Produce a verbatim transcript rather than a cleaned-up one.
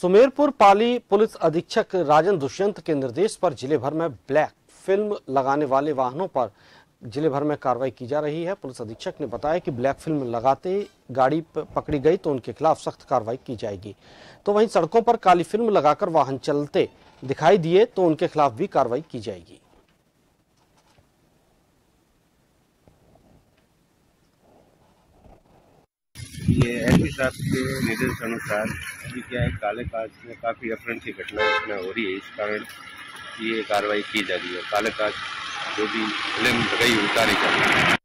सुमेरपुर पाली police अधीक्षक राजन दुष्यंत के निर्देश पर जिले भर में ब्लैक फिल्म लगाने वाले वाहनों पर जिले भर में कार्रवाई की जा रही है। पुलिस अधीक्षक ने बताया कि ब्लैक फिल्म लगाते गाड़ी पकड़ी गई तो उनके खिलाफ सख्त कार्रवाई की जाएगी। तो वहीं सड़कों पर काली फिल्म लगाकर वाहन चलते दिखाई दिए तो उनके खिलाफ भी कार्रवाई की जाएगी। ये एसपी साहब के निर्देश अनुसार अभी क्या है, काले कांच में काफ़ी अपहरण की घटनाएं घटना हो रही है, इस कारण ये कार्रवाई की जा रही है। काले कांच जो भी फिल्म लगाई उतारी जा रही है।